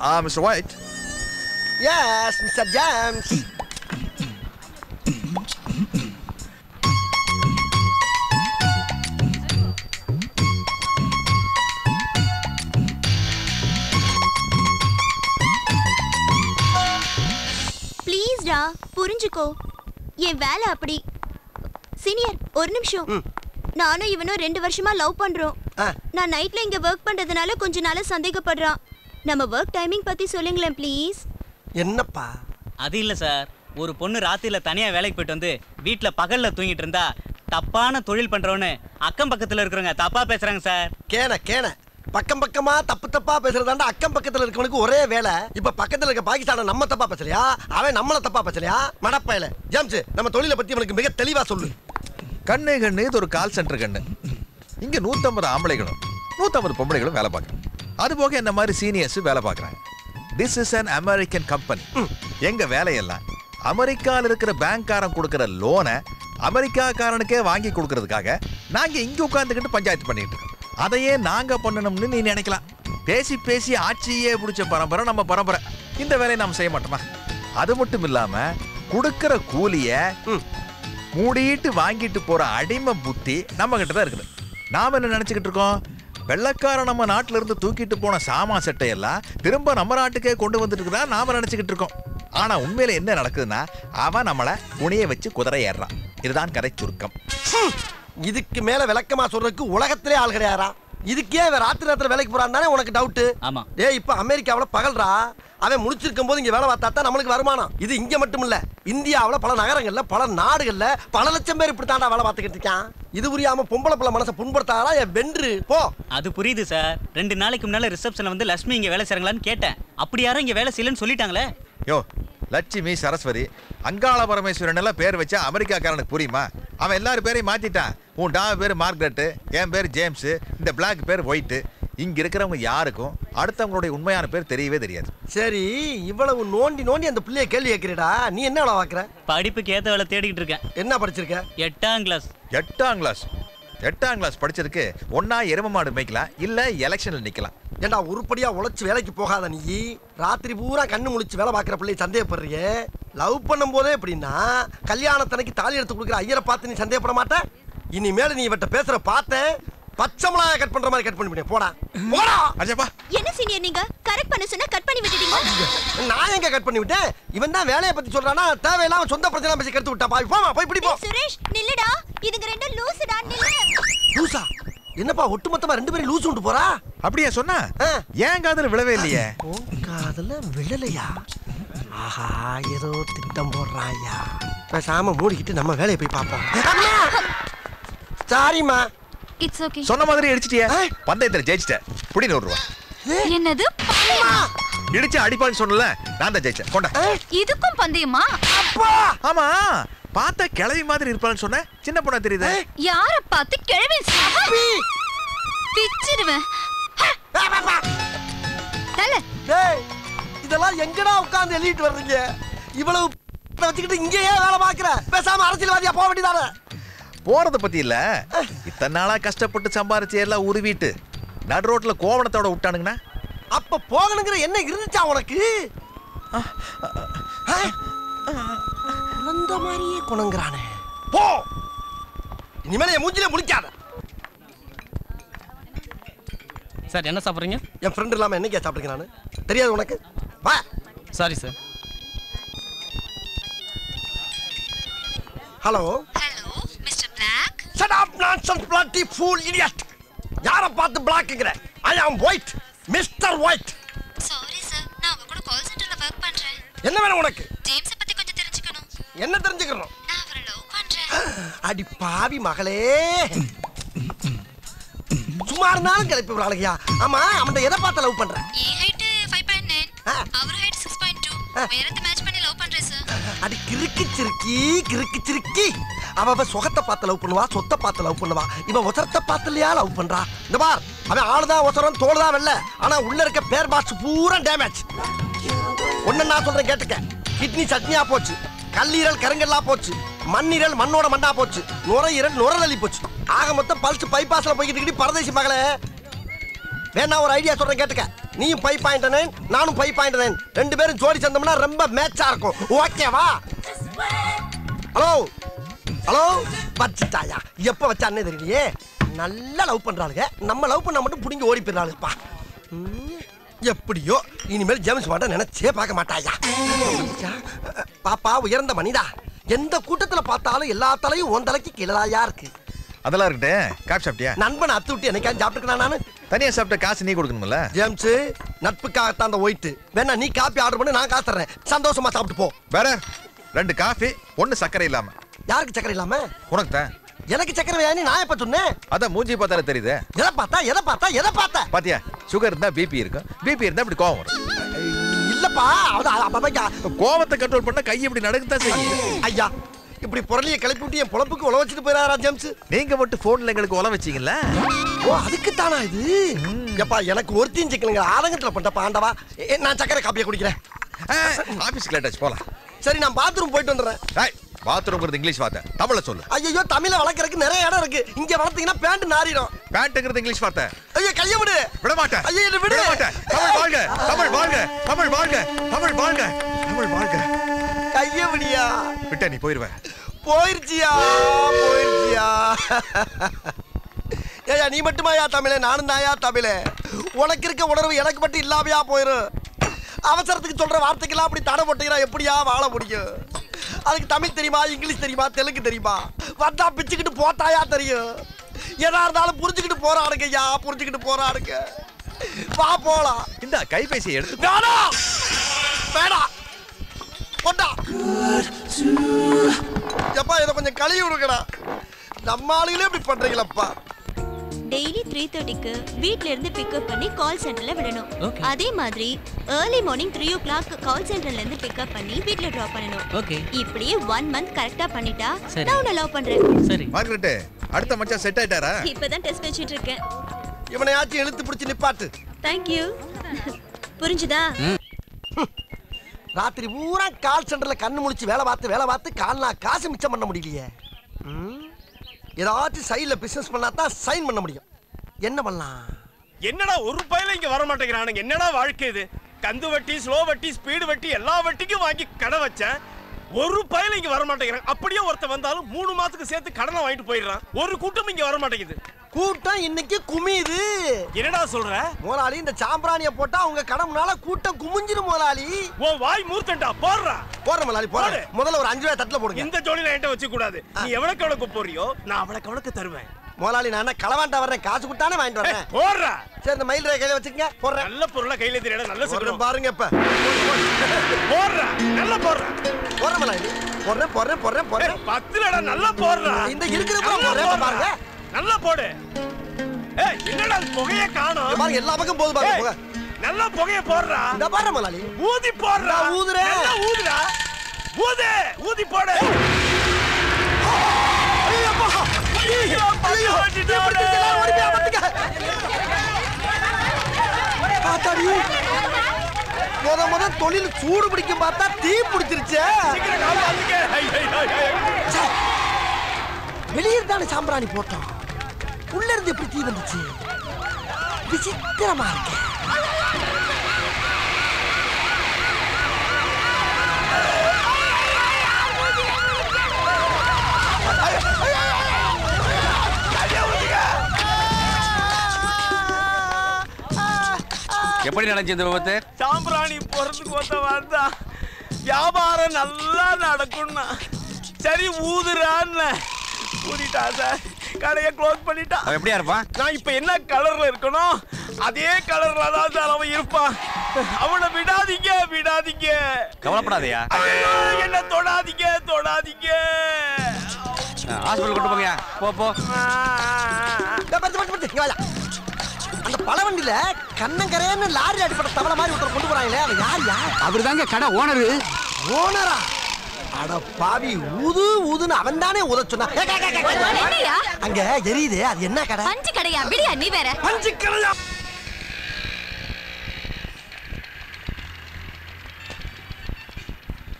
Ah, Mr. White? Yes, Mr. James. Please, Ra, புரிஞ்சுக்கோ. என் வேலை அப்படி. சீனியர், ஒரு நிமிஷம். நானும் இவனும் 2 வருஷமா லவ் பண்றோம். நான் நைட்ல இங்க வர்க் பண்றதுனால கொஞ்ச நாளா சந்தேகப்படுறான். நம்ம வர்க் டைமிங் பத்தி சொல்லுங்களேன் ப்ளீஸ். என்னப்பா? அது இல்ல சார், ஒரு பொண்ணு ராத்திரில தனியா வேலைக்கு போயிட்டு வந்து வீட்ல பகல்ல தூங்கிட்டு இருந்தா தப்பான தொழில் பண்றவனு அக்கம் பக்கத்துல இருக்கிறவங்க தப்பா பேசுறாங்க சார். கேன பக்கம் பக்கமா தப்பு தப்பா பேசுறதாண்டா அக்கம் பக்கத்துல இருக்கவனுக்கு ஒரே வேலை. இப்ப பக்கத்துல இருக்க பாகிஸ்தான நம்ம தப்பா பேசலையா, அவன் நம்மள தப்பா பேசலையா? மடப்பையில ஜாம்ஸ், நம்ம தொழிலை பத்தி இவனுக்கு மிக தெளிவா சொல்லு. கண்ணு இது ஒரு கால் சென்டர் கண்ணு. இங்கே 150 ஆம்பளைகளும் 150 பொம்பளைகளும் வேலை பார்க்குறாங்க. அதுபோக என்ன மாதிரி சீனியர்ஸ் வேலை பார்க்குறாங்க. This is an American company. எங்கள் வேலையெல்லாம் அமெரிக்காவில் இருக்கிற பேங்க்காரன் கொடுக்குற லோனை அமெரிக்காக்காரனுக்கே வாங்கி கொடுக்கறதுக்காக நாங்கள் இங்கே உட்காந்துக்கிட்டு பஞ்சாயத்து பண்ணிக்கிட்டு இருக்கோம். அதையே நாங்கள் பண்ணணும்னு நீ நினைக்கலாம். பேசி பேசி ஆட்சியே பிடிச்ச பரம்பரை நம்ம பரம்பரை. இந்த வேலையை நாம் செய்ய மாட்டோமா? அது மட்டும் இல்லாமல் கொடுக்குற கூலியை மூடிட்டு வாங்கிட்டு போகிற அடிமை புத்தி நம்மக்கிட்ட தான் இருக்குது. நாம் என்ன நினச்சிக்கிட்டு இருக்கோம், வெள்ளைக்காரன் நம்ம நாட்டில் இருந்து தூக்கிட்டு போன சாமான் சட்டையெல்லாம் திரும்ப நம்ம நாட்டுக்கே கொண்டு வந்துட்டு இருக்கிறா நாம் நினச்சிக்கிட்டு இருக்கோம். ஆனால் உண்மையில் என்ன நடக்குதுன்னா, அவன் நம்மளை முனையை வச்சு குதிரை ஏறுறான். இதுதான் கதை சுருக்கம். இதுக்கு மேலே விளக்கமாக சொல்றதுக்கு உலகத்திலே ஆள் கிடையாரா? இதுக்கே அவன் ராத்திரி நேரத்தில் வேலைக்கு போறான்னு தானே உனக்கு டவுட்டு? ஆமாம். இப்போ அமெரிக்காவில் பகல்றா, அவன் முடிச்சிருக்கும் போது இங்கே வேலை பார்த்தா தான் நம்மளுக்கு வருமானம். இது இங்கே மட்டும் இல்லை, இந்தியாவில் பல நகரங்களில் பல நாடுகளில் பல லட்சம் பேர் இப்படி தாண்டா வேலை பார்த்துக்கிட்டு இருக்கான். இது புரியாம பொம்பளை பிள்ளை மனசை புண்படுத்தாரா என் வென்று போ. அது புரியுது சார். 2 நாளைக்கு முன்னால ரிசப்ஷனில் வந்து லட்சுமி இங்கே வேலை செய்கிறாங்களான்னு கேட்டேன். அப்படி யாரும் இங்கே வேலை செய்யலன்னு சொல்லிட்டாங்களே. யோ, லட்சுமி சரஸ்வதி அங்காள பரமேஸ்வரன் எல்லாம் பேர் வச்சா அமெரிக்காக்காரனுக்கு புரியுமா? அவன் எல்லாரும் பேரையும் மாற்றிட்டான். உன் டாவ பேர் மார்க்ரெட்டு, என் பேர் ஜேம்ஸு, இந்த பிளாக் பேர் ஒயிட்டு. இங்கே இருக்கிறவங்க யாருக்கும் அடுத்தவங்களுடைய உண்மையான பேர் தெரியவே தெரியாது. சரி, இவ்வளவு நோண்டி அந்த பிள்ளைய கேள்வி கேட்கிறடா, நீ என்ன வேலை பார்க்குற? படிப்புக்கு ஏற்ற வேலை தேடிக்கிட்டு இருக்கேன். என்ன படிச்சிருக்க? 8ஆம் கிளாஸ் படிச்சிருக்கு. ஒன்னா எரும மாடு மேய்க்கலாம், இல்லை எலெக்ஷனில் நிற்கலாம். ஏண்டா உருப்படியா உழைச்சி வேலைக்கு போகாத நீ? ராத்திரி பூரா கண்ணு முழிச்சு வேலை பார்க்குற பிள்ளையை சந்தேகப்படுறிய. லவ் பண்ணும் போதே எப்படின்னா கல்யாணத்தனைக்கு தாலி எடுத்து கொடுக்குற ஐயரை பார்த்து நீ சந்தேகப்பட மாட்டே. இனிமேல் நீ இவட்ட பேசுற பார்த்தேன் பச்சை மிளகாய் கட் பண்ற மாதிரி கட் பண்ணி போடா. என்ன சீனியர் நீங்க? கரெக்ட் பண்ண சொன்னா கட் பண்ணி விட்டுட்டீங்க. நான் எங்க கட் பண்ணி விட்டேன்? இவன் தான் வேலையை பத்தி சொல்றானா, தேவையில்லாம சொந்த பிரச்சனை பேசி கெடுத்து விட்டா. பாய் போமா, போய் பிடி போ. சுரேஷ் நில்லுடா, இதுங்க ரெண்டும் லூசுடா. நில்லு. லூசா? என்னப்பா ஒட்டுமொத்தமா 2 பேரும் லூஸ் உண்டு போறா? அப்படியே சொன்னா ஏன் காதல விழவே இல்லையே? காதல விழலையா? ஆஹா, ஏதோ திட்டம் போடுறாயா. பேசாம மூடிக்கிட்டு நம்ம வேலையை போய் பார்ப்போம். சாரிமா, இட்ஸ் ஓகே. சொன்ன மாதிரி அடிச்சிட்டியா? பந்தயத்துல ஜெயிச்சிட்ட, புடி 100 ரூபா. என்னது பந்தயமா? இடிச்சு அடிப்பான்னு சொன்னல, நான் தான் ஜெயிச்சேன். கொண்டா. இதுக்கும் பந்தயமா? அப்பா ஆமா, பாத்தா கிழவி மாதிரி இருப்பான்னு சொன்ன சின்ன பொண்ணா தெரியுது. யார பாத்து கிழவி? பிச்சிடுவேன். இதெல்லாம் எங்கடா உட்கார்ந்து எழுதிட்டு வர்றீங்க? இவ்வளவு வச்சுக்கிட்டு இங்கே வேலை பாக்குற? பேசாம அரசியல்வாதியா போக வேண்டியதானே? போறத பத்தி இல்ல, இத்தனை நாளா கஷ்டப்பட்டு சம்பாரிச்சு எல்லாம் உருவிட்டு நடு ரோட்ல கோவணத்தோட விட்டானுங்கன்னா அப்ப போகணுங்கிற என்ன இருந்துச்சா உனக்கு? அந்த மாதிரியே குணங்குறானே. போ, இனிமேல் என் மூஞ்சிலே முடிக்காத. சார் என்ன சாப்பிட்றீங்க? என் ஃப்ரெண்ட் இல்லாமல் என்னைக்கே சாப்பிட்றீங்க? நான் தெரியாது உனக்கு? வா. Sorry sir. Hello hello mister Black. Shut up nonsense bloody fool idiot. யாரை பார்த்து பிளாக்ங்கற? I am White, mister White. Sorry sir, நான் உங்க கூட கால் சென்டர்ல வர்க் பண்றேன். என்ன வேணும் உனக்கு? ஜேம்ஸ் பத்தி கொஞ்சம் தெரிஞ்சுக்கணும். என்ன தெரிஞ்சுக்கறோம்? நான் அவரை லவ் பண்றேன். அடி பாவி மகளே, சும்மா இருந்தாலும் கிளப்பி ஒரு ஆளுகையா? ஆமா, அவன் எதை பார்த்து லவ் பண்றேன்? என் ஹைட் 5.9, அவர் ஹைட் 6.2. வேறெந்த மேட்ச் பண்ணி லவ் பண்றேன் சார். அடி கிறுக்கி அவன் சுகத்தை பார்த்து லவ் பண்ணுவா, சொத்தை பார்த்து லவ் பண்ணுவா. இவன் ஒசரத்தை பார்த்துலையா லவ் பண்றா? இந்த பார், அவன் ஆளுதான் ஒசரம், தோல்தான் வெள்ள. ஆனா உள்ள இருக்க பேர் பாக்ஸ் பூரா டேமேஜ். ஒன்னு நான் சொல்றேன் கேட்டுக்க. கிட்னி சட்னியா போச்சு, கல்லீரல் கருங்கல்லா போச்சு, மண்ணீரல் மண்ணோட மண்ணா போச்சு, நுரையீரல் நுரலி போச்சு. ஆக மொத்தம் பல்ஸ் பைபாஸ்ல போய்கிட்டு பரதேசி மகளே. வேணா ஒரு ஐடியா சொல்றேன் கேட்டுக்க. நீயும் 5.9 நானும் 5.9 ரெண்டு பேரும் ஜோடி சேர்ந்தோம்னா ரொம்ப மேட்சா இருக்கும். ஓகேவா? ஹலோ ஹலோ வச்சுட்டாயா? எப்போ வச்சானே தெரியலையே. நல்லா லவ் பண்றாளுங்க, நம்ம லவ் பண்ணா மட்டும் பிடிங்கி ஓடி போயிடுறாளுப்பா. எப்படியோ இனிமேல் ஜேம்ஸ் பாண்டை நினைச்சே பார்க்க மாட்டாயா. பாப்பா உயர்ந்த மனிதா, எந்த கூட்டத்துல பார்த்தாலும் எல்லா தலையும் உன் தலைக்கு கிழாயா இருக்கு. அதெல்லாம் இருக்கட்டே, காசு சாப்பிட்டியா? நண்பன் அத்து விட்டு என்னைக்காவது சாப்பிட்டுக்கா? நானு தனியா சாப்பிட்ட காசு நீ கொடுக்கணும்ல ஜேம்ஸ். நட்புக்காகத்தான் அந்த ஒயிட்டு. வேணா நீ காபி ஆர்டர் பண்ணி நான் காசு தர்றேன், சந்தோஷமா சாப்பிட்டு போ. வேற 2 காஃபி 1 சக்கரை இல்லாம. யாருக்கு சக்கரை இல்லாம? உனக்கு தான். எனக்கு சக்கரை வேணி நான் எப்ப சொன்னேன்? அத மூஞ்சி பார்த்தால தெரியுது. எதை பார்த்தா எதை பார்த்தா எதை பார்த்தா பாத்தியா? சுகர் இருந்தா பிபி இருக்கும், பிபி இருந்தா இப்படி கோவம் வரும். இல்லப்பா கோவத்தை கண்ட்ரோல் பண்ண கை இப்படி நடக்குதான் செய்யும். ஐயா இப்படி பொருளியை கிளப்பி விட்டு என் பொழப்புக்கு உழ வச்சுட்டு போயிடாரா ஜேம்ஸ்? நீங்க மட்டும் போன்ல எங்களுக்கு உழ வச்சீங்களா? ஓ அதுக்கு தானா இது? எப்பா எனக்கு ஒருத்தையும் சிக்கலுங்க ஆதங்கத்துல பண்ணப்பா. ஆண்டவா நான் சக்கரை காப்பியை குடிக்கிறேன். ஆபீஸ்க்கு லேட்டாச்சு, போலாம். சரி நான் பாத்ரூம் போயிட்டு வந்துடுறேன். பாத்ரூம்ங்கிறது இங்கிலீஷ் வார்த்தை, தமிழ சொல்லு. ஐயோ தமிழ வளர்க்கறதுக்கு நிறைய இடம் இருக்கு, இங்க வளர்த்தீங்கன்னா பேண்ட் நாரிடும். பேண்ட்ங்கிறது இங்கிலீஷ் வார்த்தை. ஐயோ கைய விடு, விட மாட்டேன். ஐயோ என்ன விட மாட்டேன். தமிழ் வாழ்க, தமிழ் வாழ்க, தமிழ் வாழ்க, தமிழ் வாழ்க, தமிழ் வாழ்க. கைய விடியா விட்ட நீ போயிடுவே. போயிருச்சியா போயிருச்சியா? ஏயா நீ மட்டுமாயா தமிழே? நானும் தாயா தமிழே. உனக்கு இருக்க உணர்வு எனக்கு மட்டும் இல்லாமையா போயிடும்? அவசரத்துக்கு சொல்ற வார்த்தைக்கெல்லாம் அப்படி தடை போட்டீங்கன்னா எப்படியா வாழ முடியும்? அதுக்கு தமிழ் தெரியுமா, இங்கிலீஷ் தெரியுமா, தெலுங்கு தெரியுமா? வந்தா பிச்சுக்கிட்டு போட்டாயா தெரியும். எதா இருந்தாலும் புரிஞ்சுக்கிட்டு போராடுங்க ஐயா, புரிஞ்சுக்கிட்டு போராடுங்க. வா போலாம். இந்த கைபேசி எடுத்து வேணாம் போட்டா எப்பா இதை கொஞ்சம் கழுவி விடுங்கடா. நம்ம ஆளுங்களே இப்படி பண்றீங்களப்பா. டெய்லி 3:30க்கு வீட்ல இருந்து பிக்கப் பண்ணி கால் சென்டர்ல விடணும். அதே மாதிரி early morning 3 o'clock கால் சென்டர்ல இருந்து பிக்கப் பண்ணி வீட்ல டிராப் பண்ணனும். ஓகே. இப்படியே 1 month கரெக்ட்டா பண்ணிட்டா நான் அலோ பண்றேன். சரி. மார்க்கெட் அடுத்த மச்சா செட் ஆயிட்டாரா? இப்போதான் டெஸ்ட் வெச்சிட்டு இருக்கேன். இவனை ஆச்சு இழுத்து பிடிச்சி நிப்பாட்டு. Thank you. புரிஞ்சுதா? ராத்திரி பூரா கால் சென்டர்ல கண்ணு முழிச்சு வேலை பார்த்து கால்னா காசு மிச்சம் பண்ண முடியலையே. ஏதாச்சும் சைடில் பிஸ்னஸ் பண்ணாதான் சைன் பண்ண முடியும். என்ன பண்ணலாம்? என்னடா ஒரு பையில இங்கே வர மாட்டேங்கிறானுங்க. என்னடா வாழ்க்கை இது? கந்து வட்டி, ஸ்லோ வட்டி, ஸ்பீடு வட்டி, எல்லா வட்டிக்கும் வாங்கி கடை வச்சேன். ஒரு பையில இங்கே வர மாட்டேங்கிறான். அப்படியே ஒருத்தர் வந்தாலும் 3 மாதத்துக்கு சேர்த்து கடனை வாங்கிட்டு போயிடுறான். ஒரு கூட்டம் இங்கே வர மாட்டேங்குது. கூட்டம் இன்னைக்கு குமியுது. என்னடா சொல்ற முதலாளி? இந்த சாம்பிராணிய போட்டா அவங்க கடமுனால கூட்டம் குமிஞ்சிரும் முதலாளி. ஓ வாய் மூர்த்தண்டா, போறா போற முதலாளி போற. முதல்ல ஒரு 5 ரூபாய் தட்டல போடுங்க. இந்த ஜோடியில என்கிட்ட வச்சு கூடாது. நீ எவ்வளவு கவனக்கு போறியோ நான் அவ்வளவு கவனக்கு தருவேன் முதலாளி. நான் களவாண்டா வர்றேன், காசு கொடுத்தானே வாங்கிட்டு வரேன். போறா. சரி இந்த மயில் ரே கையில வச்சுக்கங்க. போறேன். நல்ல பொருளை கையில எடுத்துறேன். நல்ல சூப்பரா பாருங்க. இப்ப போறா, நல்ல போறா. போற முதலாளி போறேன் போறேன் போறேன் போறேன். 10லடா நல்லா போறா. இந்த இருக்குற போறேன் பாருங்க. நல்லா போடு. ஏய் என்னடா புகைய காணோம்? பாருங்க எல்லா பக்கம் போகுது பாருங்க. நல்லா புகைய போடுறா. இத பாரு முதலாளி. ஊதி போடுறா. ஊதுறே. நல்லா ஊதுடா. ஊது. ஊதி போடு. ஐயோ அப்பா. ஐயோ ஐயோ. இதெல்லாம் ஓடி போய் வந்துங்க. பாத்தாடி. முதல்ல தொழில் சூடு பிடிக்கும் பார்த்தா தீ பிடிச்சிருச்சே. சீக்கிரம் கால் வந்துங்க. ஐயோ. வெளியில தான சாம்பிராணி போட்டோம். உள்ள இருந்து எப்படி தீ வந்துச்சு? விசித்திரமா இருக்கு. எப்படி நடந்துச்சு இந்த விபத்து? சாம்பிராணி போறதுக்கு ஒத்த வார்த்தா வியாபாரம் நல்லா நடக்கும்னா சரி ஊதுறான்னு ஊதிட்டா சார். கடையை க்ளோஸ் பண்ணிட்டா. எப்படியா இருப்பான்? நான் இப்போ என்ன கலர்ல இருக்கணும் அதே கலர்ல தான் சார் அவன் இருப்பான். அவனை விடாதீங்க விடாதீங்க. கவலைப்படாதயா. என்ன தொடாதீங்க தொடாதீங்க. ஹாஸ்பிட்டல் கொண்டு போங்கயா. போ போ. அந்த பழவண்டியில கண்ணங்கரையன்னு லாரி அடிப்பட்ட தவளை மாதிரி ஒருத்தர் கொண்டு போறாங்களே அவன் யார்? யார் அவர்? தாங்க கடை ஓனரு. ஓனரா? அட பாவி, ஊது ஊதுன்னு அவன் தானே ஊத சொன்னா. அங்க எரியுது, அது என்ன கடை? பஞ்சு கடையா? விடியா நீ வேற. பஞ்சு கடையா?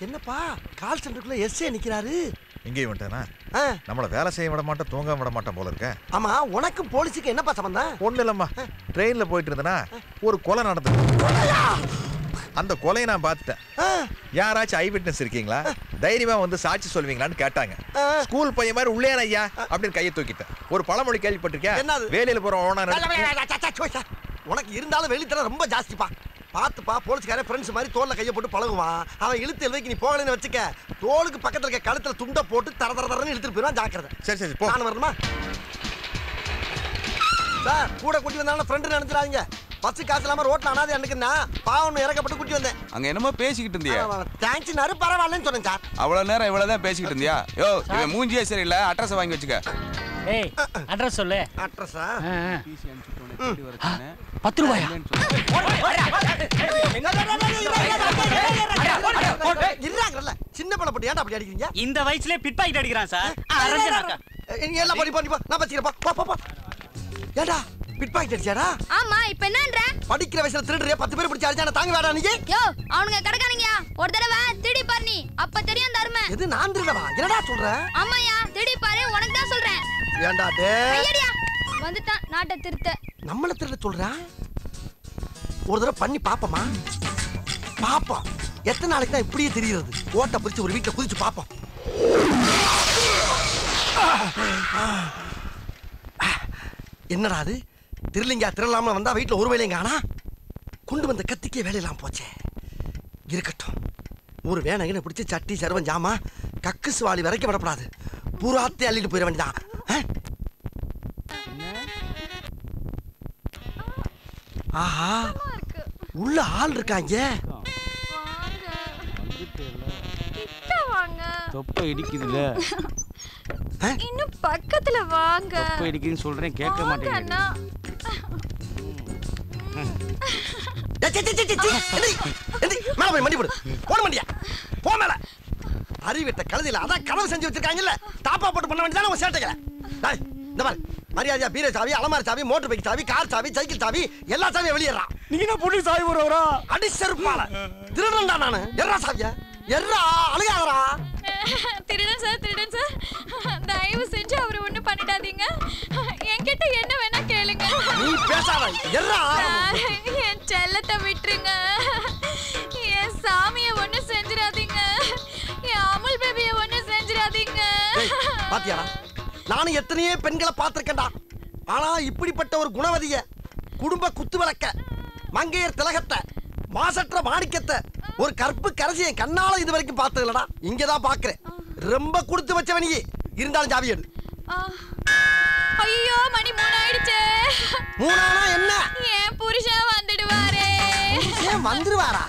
என்னப்பா கால் சென்டருக்குள்ள எஸ்ஏ நிக்கிறாரு. எங்க வந்துட்டானா? நம்மள வேலை செய்ய விட மாட்டேன், தூங்க விட மாட்டேன் போல இருக்கேன். ஆமா, உனக்கும் போலீஸுக்கு என்னப்பா சம்பந்தம்? ஒண்ணு இல்லம்மா, ட்ரெயின்ல போயிட்டு இருந்தேன்னா ஒரு கொலை நடந்தது. அந்த கொலையை நான் பார்த்துட்டேன். யாராச்சும் ஐ விட்னஸ் இருக்கீங்களா, தைரியமா வந்து சாட்சி சொல்வீங்களான்னு கேட்டாங்க. ஸ்கூல் பையன் மாதிரி உள்ளே ஐயா அப்படின்னு கையை தூக்கிட்டேன். ஒரு பழமொழி கேள்விப்பட்டிருக்கேன், வேலையில போறோம். உனக்கு இருந்தாலும் வெளித்தர ரொம்ப ஜாஸ்திப்பா. பார்த்துப்பா, போலீஸ்காரன் ஃப்ரெண்ட்ஸ் மாதிரி தோலில் கையை போட்டு பழகுவான். அவன் இழுத்து எழுதிக்கு நீ போகலன்னு வச்சுக்க, தோலுக்கு பக்கத்தில் இருக்க கழுத்தில் துண்டை போட்டு தர தர தரன்னு இழுத்துட்டு போயிடுவான். ஜாக்கிரதை. சரி சரி, போன வரணுமா சார்? கூட கூட்டி வந்தாலும் ஃப்ரெண்டு நினைச்சிடாதீங்க. பச்சை காசு இல்லாம ரோட்ல அனாதை அன்னைக்குன்னா பாவம் இறக்கப்பட்டு குட்டி வந்தேன். அங்க என்னமோ பேசிக்கிட்டு இருந்தியா? தேங்க்ஸ் நரு, பரவாயில்லன்னு சொன்னேன் சார். அவ்வளவு நேரம் இவ்வளவுதான் பேசிக்கிட்டு இருந்தியா? யோ, இவன் மூஞ்சியே சரியில்லை. அட்ரஸ் வாங்கி வச்சுக்க. ஏய், அட்ரஸ் சொல்லு. அட்ரஸா? பிசி அனுப்பிட்டேனே, இப்படி வரதுனே. 10 ரூபாயா? இல்லங்கறல சின்ன பழ போட்டு ஏன்டா அப்படி அடிக்கிறீங்க? இந்த வயசுலயே பிட் பாக்கெட் அடிக்குறான் சார். அரஞ்சனாக்கா நீ எல்லாம் படி படி போ, நான் பச்சிரே போ போ போ. ஏடா பிட் பாக்கெட் அடிச்சாரா? ஆமா, இப்போ என்னன்ற படிக்கிற வயசுல திருடுறியா? 10 பேர் பிடிச்சு அடிச்சானே, தாங்க வேடா நீங்க. யோ, அவனுங்க கடக்கானீங்க, ஒரு தடவை திருடி பார் நீ, அப்ப தெரியும் தர்மம். எது நான் திருடவா? என்னடா சொல்ற? ஆமாயா, திருடி பாரு, உனக்கு தான் சொல்றேன். ஏன்டா டே ஐயடியா வந்துட்டான், நாட்ட திருத்த நம்மள திருட சொல்றா? ஒரு தடவை பண்ணி பாப்பமா? பாப்பா எத்தனை நாளைக்கு தான் இப்படியே தெரியிறது? ஓட்ட பிடிச்சு ஒரு வீட்ல குதிச்சு பாப்போம். என்னடா அது, திருலிங்கா திருடலாமல் வந்தால் வீட்டில் ஒரு வேலையும் காணா. கொண்டு வந்த கத்திக்கே வேலையெல்லாம் போச்சே. இருக்கட்டும், ஒரு வேணங்கன்னு பிடிச்சி சட்டி சருவன் ஜாமா கக்கு சுவாலி வரைக்கும் விடப்படாது, பூராத்தே அள்ளிட்டு போயிட வேண்டியதான். ஆஹா, உள்ள ஆள் இருக்காங்க. இன்னும் பக்கத்துல வாங்க. அப்ப எடிக்கின்னு சொல்றேன், கேட்க மாட்டேங்கறா. டேய் மேல போய் மண்டி போடு. போட மண்டியா? போ மேல. அறிவிட்ட கழுதில அத கனவு செஞ்சு வச்சிருக்காங்க இல்ல, தாப்பா போட்டு பண்ண வேண்டியதானே உன் சேட்டைகளை. டேய் இந்த பாரு, மரியாதையா பீரோ சாவி, அலமாரி சாவி, மோட்டார் பைக் சாவி, கார் சாவி, சைக்கிள் சாவி, எல்லா சாவியும் வெளியறா. நீங்க என்ன போலீஸ் சாவி வரவரா? அடி செருப்பால திருடன்டா நானு. எறா சாவியா, எறா அழுகாதடா. திருடன் சார், திருடன் சார், தயவு செஞ்சு அவரை ஒண்ணும் பண்ணிடாதீங்க. என்கிட்ட என்ன வேணா கேளுங்க. நீ பேசாத. எறா, என் செல்லத்தை விட்டுருங்க. என் சாமியை ஒன்னும் செஞ்சிடாதீங்க. என் அமுல் பேபியை ஒன்னும் செஞ்சிடாதீங்க. பாத்தியாடா, நானும் எத்தனையே பெண்களை பார்த்திருக்கேன்டா. ஆனா இப்படிப்பட்ட ஒரு குணவதிய, குடும்ப குத்து விளக்க, மங்கையர் திலகத்தை, மாசற்ற மாணிக்கத்தை, ஒரு கற்பு கரசியை கண்ணால இது வரைக்கும் பார்த்தது இல்லடா. இங்கதான் பாக்குறேன். ரொம்ப குடுத்து வச்சவனியே இருந்தாலும் சாவி எடு. ஐயோ, மணி 3 ஆயிடுச்சே. 3னா என்ன? ஏன் புருஷன் வந்துடுவாரே. ஏன் வந்துடுவாரா?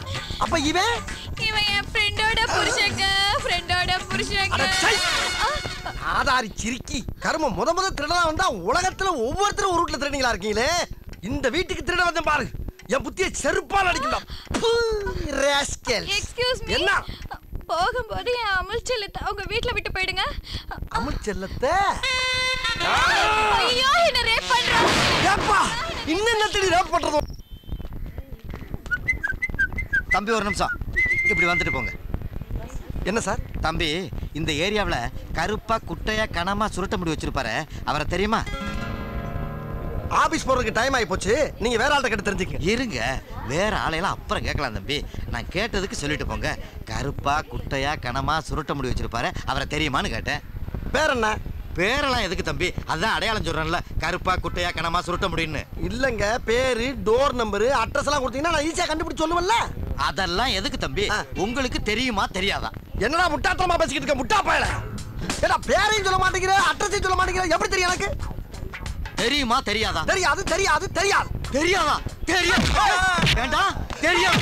அப்ப இவன் என் ஃப்ரெண்டோட புருஷங்க, ஃப்ரெண்டோட புருஷங்க. ஆதாரி சிரிக்கி கரும. முத திருடனா வந்தா உலகத்துல ஒவ்வொருத்தரும் ஒரு வீட்டுல திருடீங்களா இருக்கீங்களே. இந்த வீட்டுக்கு திருட வந்தேன் பாரு, என் புத்திய செருப்பால் அடிக்கலாம். எக்ஸ்கியூஸ் மீ, என்ன போகும்போது என் அமுல் செல்லத்தை அவங்க வீட்டுல விட்டு போயிடுங்க. அமுல் செல்லத்தை என்ன ரேப் பண்றா? இன்னும் திருடி ரேப் பண்றது. தம்பி ஒரு நிமிஷம் இப்படி வந்துட்டு போங்க. என்ன சார்? தம்பி இந்த ஏரியாவில் கருப்பா குட்டையா கனமா சுருட்ட முடி வச்சிருப்பாரு, அவரை தெரியுமா? ஆபீஸ் போறதுக்கு டைம் ஆகி போச்சு, நீங்க வேற ஆள்கிட்ட கேட்டு தெரிஞ்சுக்க. இருங்க, வேற ஆளையெல்லாம் அப்புறம் கேட்கலாம் தம்பி. நான் கேட்டதுக்கு சொல்லிட்டு போங்க. கருப்பா குட்டையா கனமா சுருட்ட முடி வச்சிருப்பாரு, அவரை தெரியுமான்னு கேட்டேன். பேர் என்ன? பேரெல்லாம் எதுக்கு தம்பி, அதான் அடையாளம் சொல்றேன்ல, கருப்பா குட்டையா கனமா சுருட்ட முடியுன்னு. இல்லங்க, பேரு, டோர் நம்பரு, அட்ரஸ் எல்லாம் கொடுத்தீங்கன்னா நான் ஈஸியா கண்டுபிடிச்சு சொல்லுவேன்ல. அதெல்லாம் எதுக்கு தம்பி, உங்களுக்கு தெரியுமா தெரியாதா? என்னடா முட்டாத்தனமா பேசிக்கிட்டு இருக்க, முட்டா பயல. ஏடா பேரையும் சொல்ல மாட்டேங்கிற, அட்ரஸையும் சொல்ல மாட்டேங்கிற, எப்படி தெரியும் எனக்கு? தெரியுமா தெரியாதா? தெரியாது தெரியாது தெரியாது தெரியாதா? தெரியும் வேண்டாம் தெரியும்.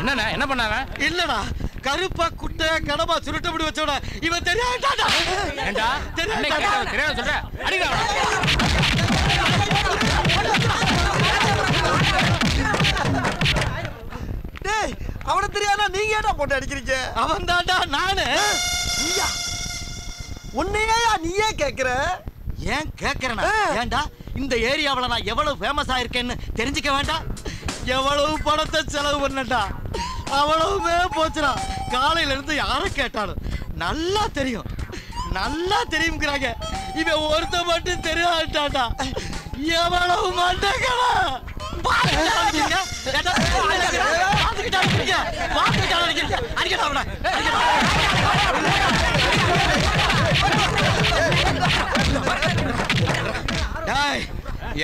என்னண்ணா என்ன பண்ணாங்க? இல்லடா, கருப்பா குட்டை கடமா சுருட்ட முடி வச்சோட இவன் தெரியாதாடா. ஏண்டா தெரியாதா? தெரியாத சொல்ற அடிடா. டேய், அவன தெரியாதா? நீங்க ஏன்டா போட்டு அடிக்கிறீங்க? அவன் தான்டா நானு. நீயா? உன்னையா நீயே கேக்குற? ஏன் கேக்குறேனா? ஏண்டா இந்த ஏரியாவில் நான் எவ்வளவு ஃபேமஸ் ஆயிருக்கேன்னு தெரிஞ்சுக்க வேண்டாம்? எவ்வளவு பணத்தை செலவு பண்ணடா, அவ்வளவுமே போச்சுடா. காலையில இருந்து யாரை கேட்டாலும் நல்லா தெரியும். நல்லா தெரியுங்கிறாங்க. இவன் ஒருத்த மட்டும் தெரியாட்டாடா, எவ்வளவு மாட்டாங்களா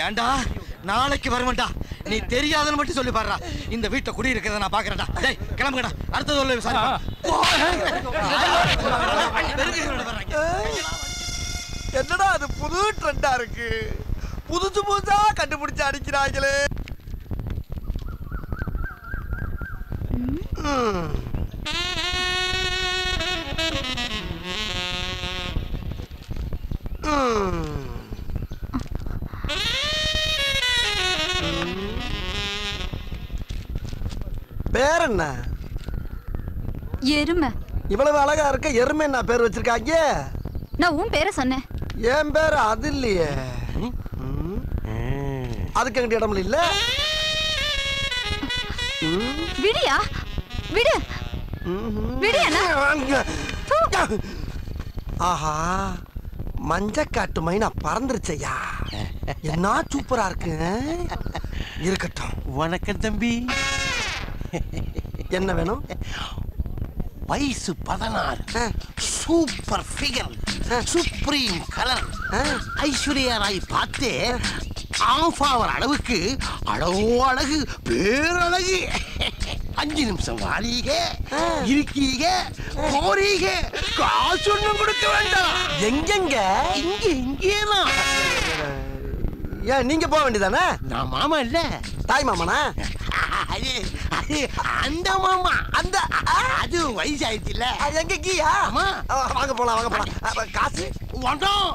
ஏண்டா. நாளைக்கு வருவன்டா, நீ தெரியாதுன்னு மட்டும் சொல்லி பாடுறா. இந்த வீட்டை குடி இருக்கிறத நான் பாக்குறேன்டா. டேய் கிளம்புங்கடா, அடுத்தது என்னடா அது புது ட்ரெண்டா இருக்கு, புதுசு புதுசா கண்டுபிடிச்சு அடிக்கிறாங்களே. பேர் என்ன? எருமை. இவ்வளவு அழகா இருக்க எருமை என்ன பேர் வச்சிருக்காங்க? நான் உன் பேரை சொன்னேன். என் பேர் அது இல்லையே. அதுக்கு எங்கிட்ட இடம் இல்ல. விடியா விடு விடியா. ஆஹா, மஞ்ச காட்டு மைனா பறந்துருச்சையா, என்ன சூப்பரா இருக்கு. இருக்கட்டும். வணக்கம் தம்பி. என்ன வேணும்? வயசு 16, super figure, supreme colour, Aishwarya Rai பார்த்து அளவுக்கு அழகு பேரழகு. 5 நிமிஷம் வாரீக, இருக்கீக, போறீக, காசு ஒண்ணும் கொடுக்க வேண்டாம். எங்கெங்க? இங்க இங்கேதான். ஏன் நீங்க போக வேண்டியதானே? நான் மாமா இல்ல, தாய் மாமனா? அந்த மாமா அந்த அது வயசாயிடுச்சுல. எங்க கீயா? வாங்க போலாம் வாங்க போலாம். காசு ஒன்றும்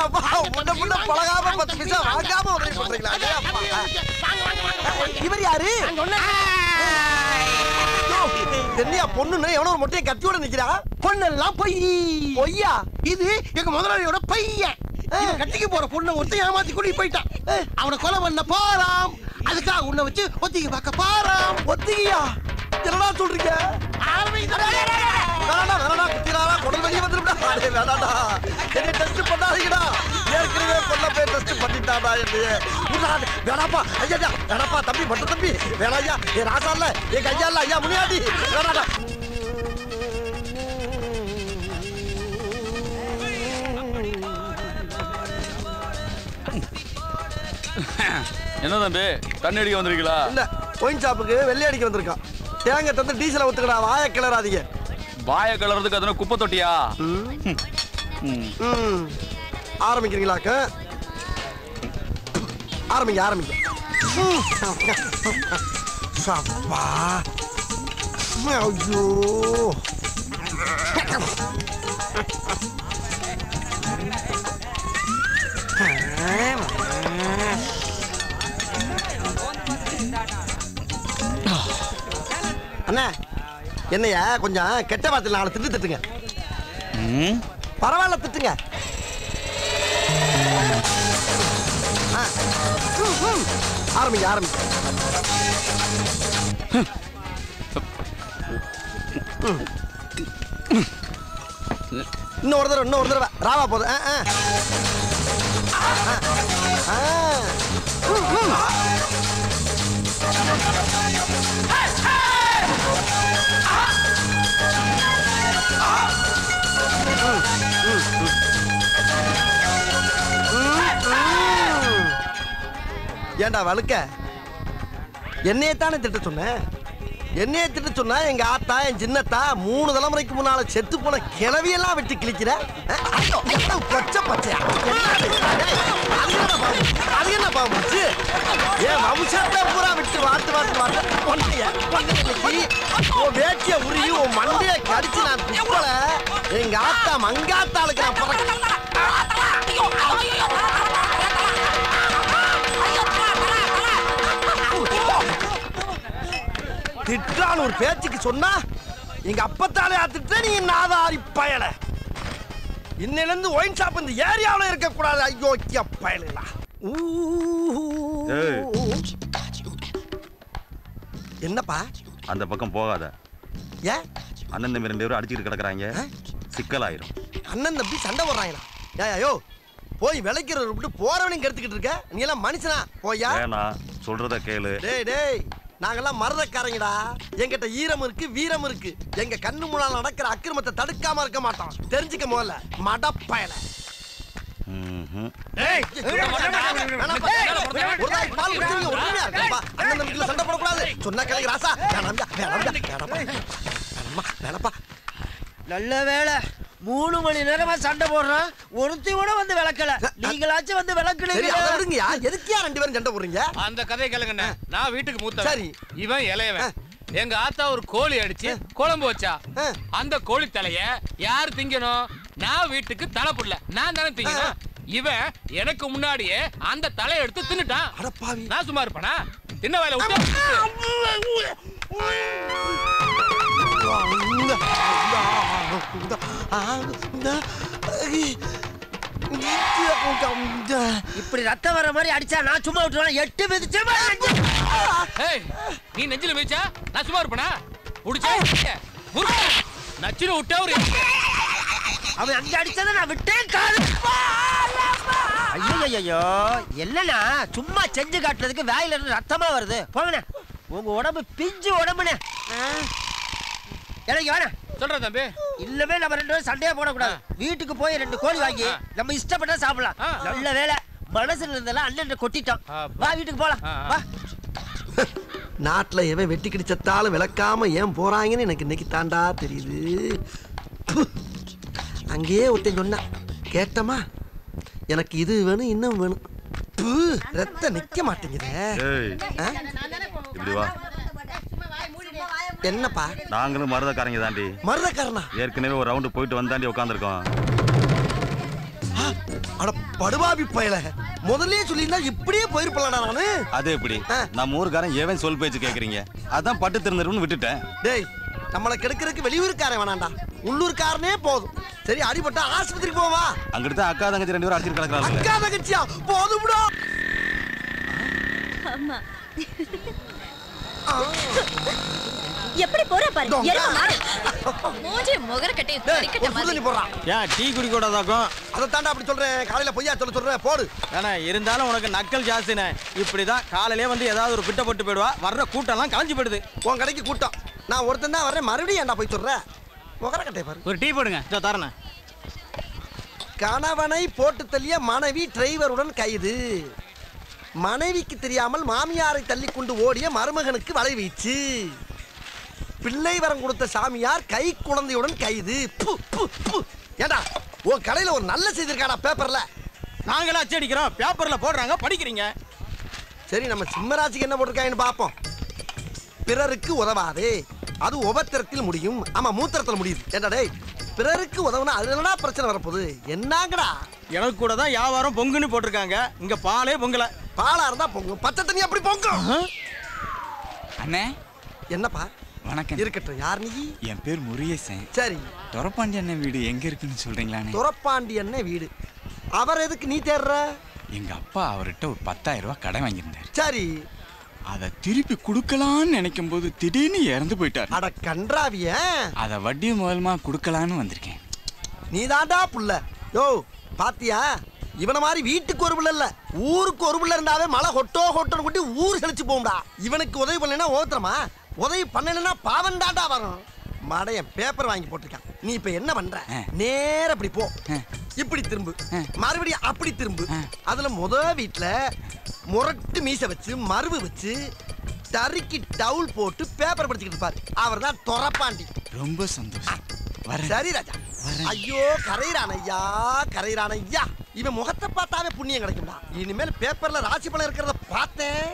பழகாம 10 பைசா வாங்காம பண்றீங்களா? இவர் யாரு? தென்னையா பொண்ணுன்னு எவனோ ஒரு மொட்டையை கத்தியோட நிக்கிறா. பொண்ணெல்லாம் பொய் பொய்யா. இது எங்க முதலாளியோட பையன். கட்டிக்கு போற பொண்ணை ஒருத்தன் ஏமாத்தி கூட்டி போயிட்டான். அவனை கொலை பண்ண போறான். அதுக்காக உன்னை வச்சு ஒத்திகை பார்க்க போறான். ஒத்திகையா? என்னடா சொல்றீங்க? குடல் வெளியே வந்துடும். என்ன டெஸ்ட் பண்ணாதீங்கடா, ஏற்கனவே பொண்ணை போய் டெஸ்ட் பண்ணிட்டாடா. வேணாப்பா ஐயா, வேணாப்பா தம்பி, மட்டும் தம்பி வேணா ஐயா. என் ராசா இல்ல, என் ஐயா இல்ல, ஐயா முனியாடி வேணாடா. என்ன தம்பி, தண்ணி அடிக்க வந்திருக்கீங்களா? இல்ல, கோயின் ஷாப்புக்கு வெள்ளை அடிக்க வந்திருக்கான். தேங்க தந்து டீசலை ஊத்துக்கடா, வாய கிளறாதீங்க. வாய கிளறதுக்கு அதனால குப்பை தொட்டியா? ஆரம்பிக்கிறீங்களாக்க? ஆரம்பிங்க ஆரம்பிங்க. சப்பா ஐயோ, என்னையா கொஞ்சம் கெட்ட வார்த்தையில 4 திட்டு திட்டுங்க. பரவாயில்ல திட்டுங்க. ஆரம்பிங்க ஆரம்பிங்க. இன்னும் ஒரு தடவை ராவா போது. ஏண்டா வழுக்க, என்னையத்தானே திட்ட சொன்னேன். என்னைய திட்ட சொன்னா எங்க ஆத்தா என் சின்னத்தா 3 தலைமுறைக்கு முன்னால செத்து போன கிளவியெல்லாம் வெட்டி கிழிக்கிற பச்சை பச்சையா. அது என்ன பாம்புச்சு? என் வம்சத்தை பூரா விட்டு வார்த்தை வேட்டிய உரி உன் மண்டையை கடிச்சு நான் திப்பல. எங்க ஆத்தா மங்காத்தாளுக்கு நான் பிறகு திட்டான் ஒரு பேச்சுக்கு சொன்னா எங்க அப்பத்தாலே ஆத்திட்ட. நீ நாதாரி பயல, இன்னிலிருந்து ஒயின் ஷாப் இந்த ஏரியாவில் இருக்கக்கூடாது. ஐயோக்கிய பயலுங்களா. என்னப்பா அந்த பக்கம் போகாத. ஏன் அண்ணன் 2 பேரும் அடிச்சுட்டு கிடக்குறாங்க, சிக்கலாயிரும். அண்ணன் தம்பி சண்டை போடுறாங்களா? ஏயோ போய் விளைக்கிறத விட்டு போறவனையும் கெடுத்துக்கிட்டு இருக்க, நீ எல்லாம் மனுஷனா? போய்யா சொல்றத கேளு. டேய் டேய், நாங்கெல்லாம் மரதக்காரங்கடா, எங்கிட்ட ஈரம் இருக்கு வீரம் இருக்கு. எங்க கண்ணு முன்னால் நடக்கிற அக்கிரமத்தை தடுக்காம இருக்க மாட்டோம், தெரிஞ்சுக்க முதல்ல மடப்பயல. சண்டை போடக்கூடாது சொன்ன கிளை ராசா. வேணப்பா, நல்ல வேலை 3 மணி நேரமா சண்டை போடுறோம், ஒருத்தையும் கூட வந்து விளக்கல. நீங்களாச்சும் வந்து விளக்குறீங்க, எதுக்கியா 2 பேரும் சண்டை போடுறீங்க? அந்த கதையை கேளுங்கண்ணே. நான் வீட்டுக்கு மூத்த, சரி இவன் இளையவன். எங்க ஆத்தா ஒரு கோழி அடிச்சு குழம்பு வச்சா, அந்த கோழி தலைய யார் திங்கணும்? நான் வீட்டுக்கு தலை புள்ள, நான் தானே திங்கணும். இவன் எனக்கு முன்னாடியே அந்த தலைய எடுத்து தின்னுட்டான். நான் சும்மா இருப்பேனா? தின்ன வேலை இப்படி ரத்தம் வர மாதிரி அடிச்சா நான் சும்மா விட்டுருவேன். 8 மிதிச்ச நீ நெஞ்சில மிதிச்சா நான் சும்மா இருப்பேனா? பிடிச்சா நச்சுன்னு விட்டா ஒரு அவன் அங்க அடிச்சத நான் விட்டேன். ஐயோ இல்லண்ணா, சும்மா செஞ்சு காட்டுறதுக்கு வேலையில இருந்து ரத்தமா வருது. போங்கண்ணே, உங்க உடம்பு பிஞ்சு உடம்புண்ணே. எனக்கு வேணா சொல்றேன் தம்பி, இல்லவே நம்ம 2 பேரும் சண்டையா போடக்கூடாது. வீட்டுக்கு போய் 2 கோழி வாங்கி நம்ம இஷ்டப்பட்டா சாப்பிடலாம். நல்ல வேலை மனசுல இருந்தாலும் அண்ணன் கொட்டிட்டோம். வா வீட்டுக்கு போலாம். வா, நாட்டில் எவன் வெட்டி கிடிச்சத்தாலும் விளக்காம ஏன் போறாங்கன்னு எனக்கு இன்னைக்கு தாண்டா தெரியுது. அங்கேயே ஒருத்தன் சொன்னா கேட்டமா, எனக்கு இது வேணும் இன்னும் வேணும். ரத்த நிக்க மாட்டேங்குதே. என்னப்பா, நாங்களும் மருதக்காரங்க தாண்டி. மருதக்காரனா? ஏற்கனவே ஒரு ரவுண்டு போயிட்டு வந்தாண்டி உட்காந்துருக்கோம். அட படுபாபி பயல, முதல்ல சொல்லியிருந்தா இப்படியே போயிருப்பலடா நானு. அது எப்படி நம்ம ஊருக்காரன் ஏவன் சொல் பேச்சு கேட்குறீங்க, அதான் பட்டு திறந்துருன்னு விட்டுட்டேன். டேய், நம்மளை கெடுக்கிறதுக்கு வெளியூருக்காரன் வேணாண்டா, உள்ளூர்காரனே போதும். சரி, அடிபட்டா ஆஸ்பத்திரிக்கு போவா. அங்கிட்டு தான் அக்கா தங்கச்சி 2 பேரும் அடிச்சு கிடக்குறாங்க. அக்கா தங்கச்சியா? போதும்டா. ஆமா, எப்படி போற பாரு. மூஞ்சி முகர கட்டி கட்ட மாதிரி போறான். ஏன் டீ குடிக்கூடாதாக்கும்? அத தாண்டா அப்படி சொல்றேன். காலையில பொய்யா சொல்ற போடு. ஏன்னா இருந்தாலும் உனக்கு நக்கல் ஜாஸ்தினே. இப்படிதான் காலையிலே வந்து ஏதாவது ஒரு பிட்ட போட்டு போயிடுவா. வர்ற கூட்டம் எல்லாம் காஞ்சி போயிடுது. உன் கடைக்கு கூட்டம் நான் ஒருத்தன் தான் வர்றேன், மறுபடியும் ஏண்டா போய் சொல்ற? முகர கட்டை பாரு. ஒரு டீ போடுங்க தரண. கணவனை போட்டு தள்ளிய மனைவி டிரைவருடன் கைது. மனைவிக்கு தெரியாமல் மாமியாரை தள்ளி கொண்டு ஓடிய மருமகனுக்கு வலை வீச்சு. பிள்ளை வரம் கொடுத்த சாமியார் கை குழந்தையுடன் கைது. ஏண்டா உன் கடையில் ஒரு நல்ல செய்தி இருக்காடா பேப்பர்ல? நாங்களாம் அச்சு அடிக்கிறோம், பேப்பர்ல போடுறாங்க, படிக்கிறீங்க. சரி, நம்ம சிம்மராசிக்கு என்ன போட்டிருக்காங்கன்னு பார்ப்போம். பிறருக்கு உதவாதே, அது உபத்திரத்தில் முடியும். ஆமா, மூத்திரத்தில் முடியுது. ஏண்டா டேய், பிறருக்கு உதவுனா அது என்னடா பிரச்சனை வரப்போகுது? என்னங்கடா, எனக்கு கூட தான் வியாபாரம் பொங்குன்னு போட்டிருக்காங்க. இங்க பாலே பொங்கல. பாலா இருந்தா பொங்கும், பச்சை தண்ணி அப்படி பொங்கும். அண்ணே என்னப்பா? வணக்கம். இருக்கட்டும், யார் நீ? என் பேர் முருகேசன். சரி, துரப்பாண்டி அண்ணன் வீடு எங்க இருக்குன்னு சொல்றீங்களாண்ணே? துரப்பாண்டி அண்ணன் வீடு அவர் எதுக்கு நீ தேடுற? எங்க அப்பா அவர்கிட்ட ஒரு 10,000 ரூபாய் கடை வாங்கியிருந்தாரு. சரி, அதை திருப்பி கொடுக்கலான்னு நினைக்கும் போது திடீர்னு இறந்து போயிட்டார். அட கன்றாவிய, அதை வட்டி மூலமா கொடுக்கலான்னு வந்திருக்கேன். நீ தாண்டா புள்ள. யோ பாத்தியா, இவனை மாதிரி வீட்டுக்கு ஒரு பிள்ளை இல்ல ஊருக்கு ஒரு பிள்ளை இருந்தாவே மழை ஹொட்டோ ஹொட்டோன்னு கொட்டி ஊர் செழிச்சு போகும்டா. இவனுக்கு உதவி பண்ணலன்னா ஓத்திரமா? உதவி பண்ணலன்னா பாவம் தாண்டா வரும். மடையன் பேப்பர் வாங்கி போட்டிருக்கான். நீ இப்ப என்ன பண்ற? நேர அப்படி போ, இப்படி திரும்பு, மறுபடியும் அப்படி திரும்பு. அதுல முதல் வீட்டுல முரட்டு மீச வச்சு மருவு வச்சு தருக்கி டவுல் போட்டு பேப்பர் படிச்சுக்கிட்டு இருப்பாரு. அவர் தான் துரப்பாண்டி. ரொம்ப சந்தோஷம். சரி ராஜா. ஐயோ கரையிறான் ஐயா, கரையிறான் ஐயா. இவன் முகத்தை பார்த்தாவே புண்ணியம் கிடைக்கும்டா. இனிமேல் பேப்பர்ல ராசி பழம் இருக்கிறத பார்த்தேன்.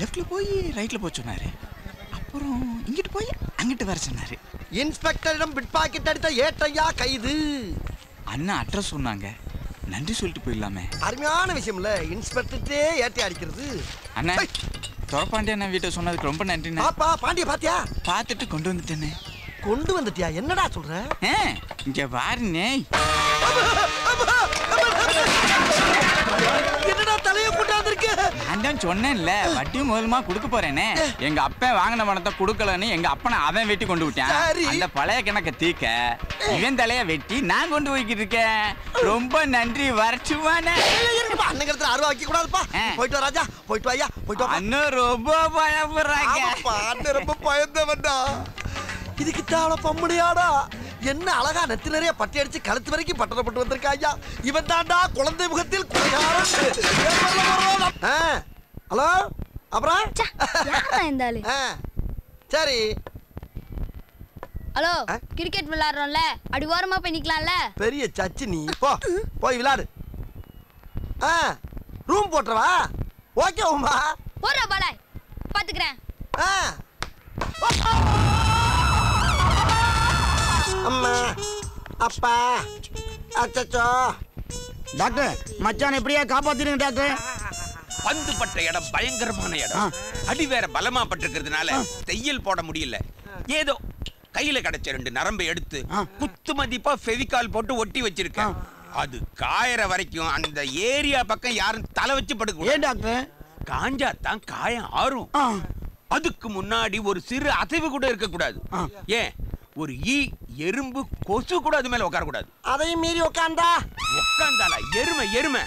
லெஃப்ட்ல போய் ரைட்ல போய் சொன்னாரு, அப்புறம் இங்கிட்டு போய் அங்கிட்டு வர சொன்னாரு. இன்ஸ்பெக்டரிடம் பிட் பாக்கெட் அடித்த ஏட்டையா கைது. அண்ணா அட்ரஸ் சொன்னாங்க, நன்றி சொல்லிட்டு போயிடலாமே. அருமையான விஷயம் இல்ல, இன்ஸ்பெக்டர்ட்டே ஏட்டை அடிக்கிறது. அண்ணா துரப்பாண்டிய அண்ணன் வீட்டை சொன்னதுக்கு ரொம்ப நன்றி. பாப்பா பாண்டிய பாத்தியா? பார்த்துட்டு கொண்டு வந்துட்டேன்னு. கொண்டு வந்துட்டியா? என்னடா சொல்ற? இங்க பாருண்ணே, என்னடா தலைய போட்டாந்திருக்கு. நான் தான் சொன்னேன்ல வட்டி முதல்மா கொடுக்க போறேனே, எங்க அப்பா வாங்கின பணத்தை கொடுக்கலன்னு எங்க அப்பனை அவன் வெட்டி கொண்டு விட்டான். அந்த பழைய கணக்க தீக்க இவன் தலைய வெட்டி நான் கொண்டு போய்கிட்டு இருக்கேன். ரொம்ப நன்றி வரச்சுமான அண்ணங்கிறதுல அருவா வைக்க கூடாதுப்பா. போயிட்டு வா ராஜா, போயிட்டு வாயா, போயிட்டு வா. அண்ணன் ரொம்ப பயப்படுறாங்க. அண்ணன் ரொம்ப பயந்தவன்டா. இதுக்கு தாள பம்புடியாடா என்ன அழகா நெத்தி நிறைய பட்டி அடிச்சு கழுத்து வரைக்கும் பட்டனை போட்டு வந்திருக்காயா. இவன் தாண்டா குழந்தை முகத்தில் ஹலோ அப்புறம் இருந்தாலும் சரி. ஹலோ கிரிக்கெட் விளையாடுறோம்ல, அடி ஓரமா போய் நிக்கலாம்ல. பெரிய சச்சி நீ போ போய் விளையாடு. ரூம் போட்டுறவா ஓகே உமா போடுற பாலாய் பாத்துக்கிறேன். அம்மா அப்பா அச்சோ டாக்டர் மச்சான் எப்படியா காப்பாத்திருங்க டாக்டர். பந்து பட்ட இடம் பயங்கரமான இடம், அடி வேற பலமா பட்டிருக்கிறதுனால தையல் போட முடியல. ஏதோ கையில கிடைச்ச ரெண்டு நரம்பை எடுத்து குத்து மதிப்பா ஃபெவிகால் போட்டு ஒட்டி வச்சிருக்கேன். அது காயற வரைக்கும் அந்த ஏரியா பக்கம் யாரும் தலை வச்சு படுக்க. ஏன் டாக்டர் காஞ்சா தான் காயம் ஆறும். அதுக்கு முன்னாடி ஒரு சிறு அசைவு கூட இருக்க கூடாது. ஏன் ஒரு ஈ எறும்பு கொசு கூட அது மேல உட்கார கூடாது. அதையும் மீறி உட்கார்ந்தால எருமை எருமை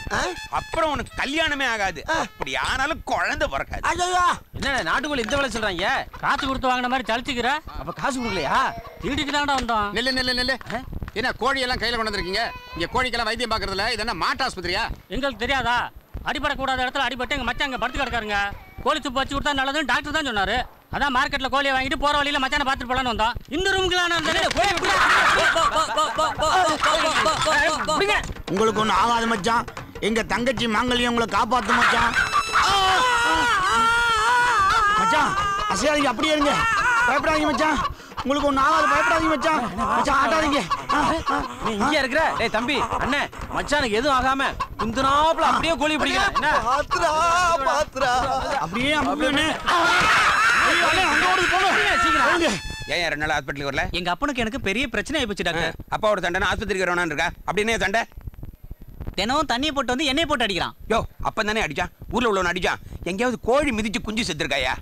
அப்புறம் உனக்கு கல்யாணமே ஆகாது. அப்படி ஆனாலும் குழந்தை பிறக்காது. என்ன நாட்டுக்குள்ள இந்த வேலை சொல்றாங்க? காசு கொடுத்து வாங்கின மாதிரி தளிச்சுக்கிற. அப்ப காசு கொடுக்கலையா? திருடிக்கு தாண்டா வந்தோம். நெல்லு நெல்லு நெல்லு என்ன கோழியெல்லாம் கையில கொண்டு வந்திருக்கீங்க? இங்க கோழிக்கெல்லாம் வைத்தியம் பாக்குறதுல இது என்ன மாட்டு ஆஸ்பத்திரியா? எங்களுக்கு தெரியாதா? அடிபடக்கூடாத இடத்துல அடிபட்டு எங்க மச்சான் அங்க படுத்து கிடக்காருங்க. கோழி துப்பு வச்சு கொடுத்தா நல்லதுன்னு டாக்டர் தான் சொன்னாரு. அதான் மார்க்கெட்ல கோழியை வாங்கிட்டு போற வழியில மச்சான பாத்துட்டு போலான்னு வந்தோம். இந்த ரூம்குள்ள உங்களுக்கு ஒண்ணு ஆகாது மச்சான். எங்க தங்கச்சி மாங்கல்யம் உங்களை காப்பாத்து மச்சான். மச்சான் அசையாதீங்க, அப்படியே இருங்க, பயப்படாதீங்க மச்சான். உங்களுக்கு ஒண்ணு ஆகாது, பயப்படாதீங்க மச்சான். மச்சான் ஆட்டாதீங்க, நீ இங்கே இருக்கிற. டேய் தம்பி அண்ணே மச்சானுக்கு எதுவும் ஆகாம குந்துனாப்புல அப்படியே கோழி பிடிங்க. என்ன பாத்ரா பாத்ரா அப்படியே அப்படியே எனக்கு பெரிய பிரச்சனை ஆயிடுச்சு டாக்டர். அப்பாவோட சண்டை ஆஸ்பத்திரிக்கு வரணும் இருக்கா? அப்படியே சண்டை தினமும் தண்ணியை போட்டு வந்து எண்ணெய் போட்டு அடிக்கிறான். யோ அப்ப தானே அடிச்சான் ஊர்ல உள்ளவன் அடிச்சான். எங்கேயாவது கோழி மிதிச்சு குஞ்சு செத்துருக்காயா?